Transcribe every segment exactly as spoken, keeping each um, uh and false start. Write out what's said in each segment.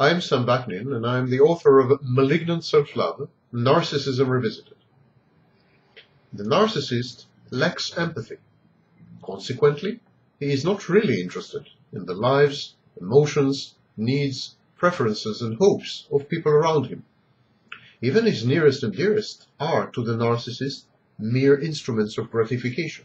I'm Sam Vaknin, and I'm the author of Malignant Self-Love, Narcissism Revisited. The narcissist lacks empathy. Consequently, he is not really interested in the lives, emotions, needs, preferences, and hopes of people around him. Even his nearest and dearest are, to the narcissist, mere instruments of gratification.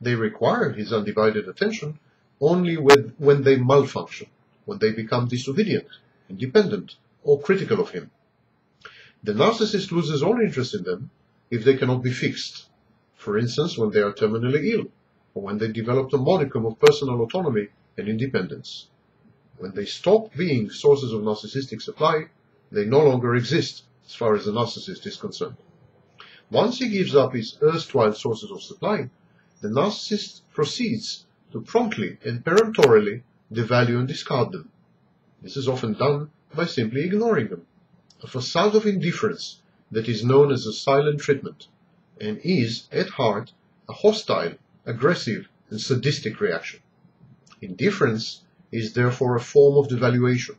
They require his undivided attention only with, when they malfunction, when they become disobedient, independent, or critical of him. The narcissist loses all interest in them if they cannot be fixed, for instance, when they are terminally ill, or when they develop a modicum of personal autonomy and independence. When they stop being sources of narcissistic supply, they no longer exist as far as the narcissist is concerned. Once he gives up his erstwhile sources of supply, the narcissist proceeds to promptly and peremptorily devalue and discard them. This is often done by simply ignoring them, a facade of indifference that is known as a silent treatment, and is, at heart, a hostile, aggressive, and sadistic reaction. Indifference is therefore a form of devaluation.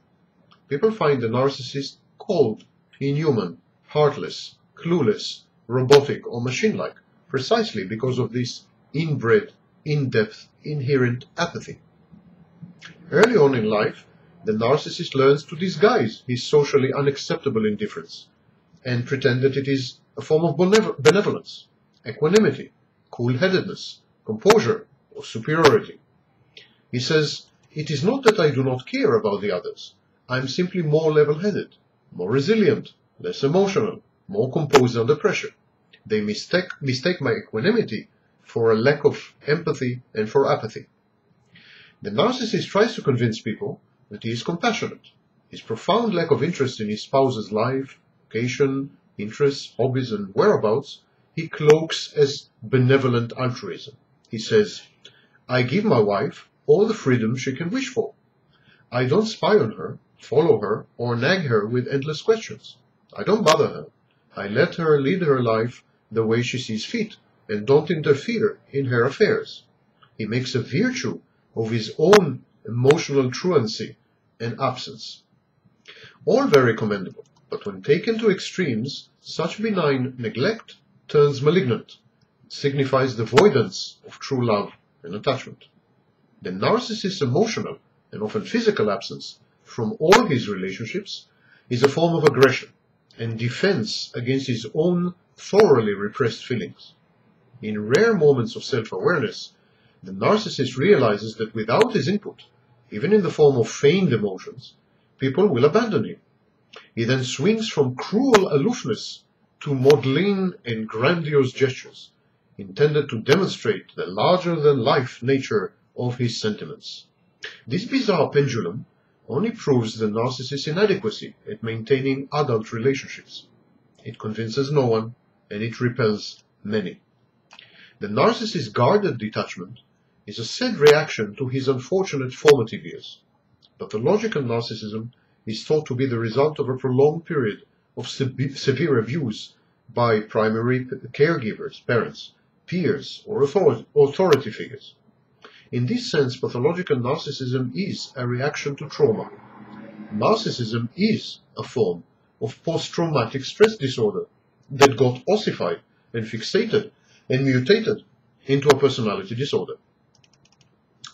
People find the narcissist cold, inhuman, heartless, clueless, robotic or machine-like, precisely because of this inbred, in-depth, inherent apathy. Early on in life, the narcissist learns to disguise his socially unacceptable indifference and pretend that it is a form of benevolence, equanimity, cool-headedness, composure, or superiority. He says, "It is not that I do not care about the others. I am simply more level-headed, more resilient, less emotional, more composed under pressure. They mistake, mistake my equanimity for a lack of empathy and for apathy." The narcissist tries to convince people that he is compassionate. His profound lack of interest in his spouse's life, vocation, interests, hobbies, and whereabouts, he cloaks as benevolent altruism. He says, "I give my wife all the freedom she can wish for. I don't spy on her, follow her, or nag her with endless questions. I don't bother her. I let her lead her life the way she sees fit and don't interfere in her affairs." He makes a virtue of his own emotional truancy and absence. All very commendable, but when taken to extremes, such benign neglect turns malignant, signifies the voidance of true love and attachment. The narcissist's emotional and often physical absence from all his relationships is a form of aggression and defense against his own thoroughly repressed feelings. In rare moments of self-awareness, the narcissist realizes that without his input, even in the form of feigned emotions, people will abandon him. He then swings from cruel aloofness to maudlin and grandiose gestures, intended to demonstrate the larger-than-life nature of his sentiments. This bizarre pendulum only proves the narcissist's inadequacy at maintaining adult relationships. It convinces no one, and it repels many. The narcissist's guarded detachment is a sad reaction to his unfortunate formative years. Pathological narcissism is thought to be the result of a prolonged period of severe abuse by primary caregivers, parents, peers, or authority figures. In this sense, pathological narcissism is a reaction to trauma. Narcissism is a form of post-traumatic stress disorder that got ossified and fixated and mutated into a personality disorder.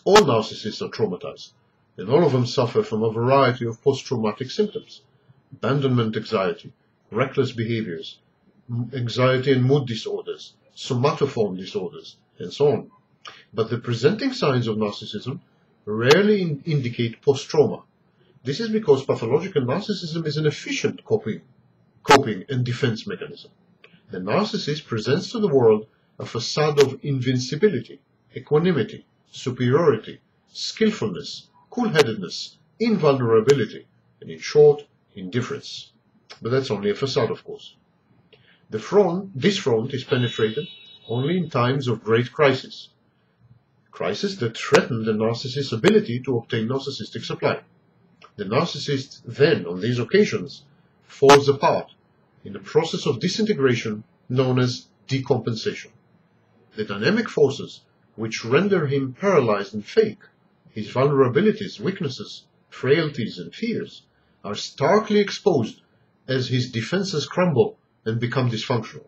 All narcissists are traumatized, and all of them suffer from a variety of post-traumatic symptoms: abandonment anxiety, reckless behaviors, anxiety and mood disorders, somatoform disorders, and so on. But the presenting signs of narcissism rarely in indicate post-trauma. This is because pathological narcissism is an efficient coping, coping and defense mechanism. The narcissist presents to the world a facade of invincibility, equanimity, superiority, skillfulness, cool-headedness, invulnerability, and in short, indifference. But that's only a facade, of course. The front, this front is penetrated only in times of great crisis. Crises that threaten the narcissist's ability to obtain narcissistic supply. The narcissist then, on these occasions, falls apart in the process of disintegration known as decompensation. The dynamic forces which render him paralyzed and fake, his vulnerabilities, weaknesses, frailties, and fears, are starkly exposed as his defenses crumble and become dysfunctional.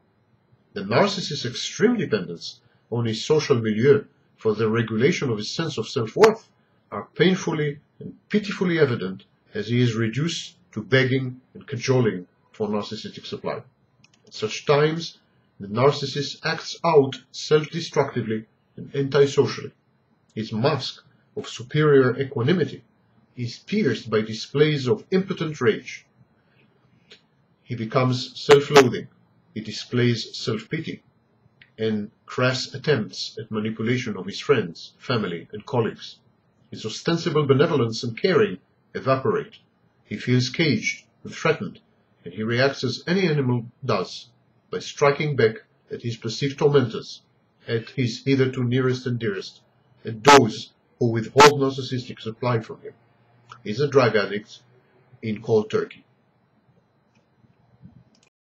The narcissist's extreme dependence on his social milieu for the regulation of his sense of self-worth are painfully and pitifully evident as he is reduced to begging and cajoling for narcissistic supply. At such times, the narcissist acts out self-destructively and antisocially. His mask of superior equanimity is pierced by displays of impotent rage. He becomes self-loathing. He displays self-pity and crass attempts at manipulation of his friends, family, and colleagues. His ostensible benevolence and caring evaporate. He feels caged and threatened, and he reacts as any animal does, by striking back at his perceived tormentors, at his hitherto nearest and dearest, at those who withhold narcissistic supply from him. He's a drug addict in cold turkey.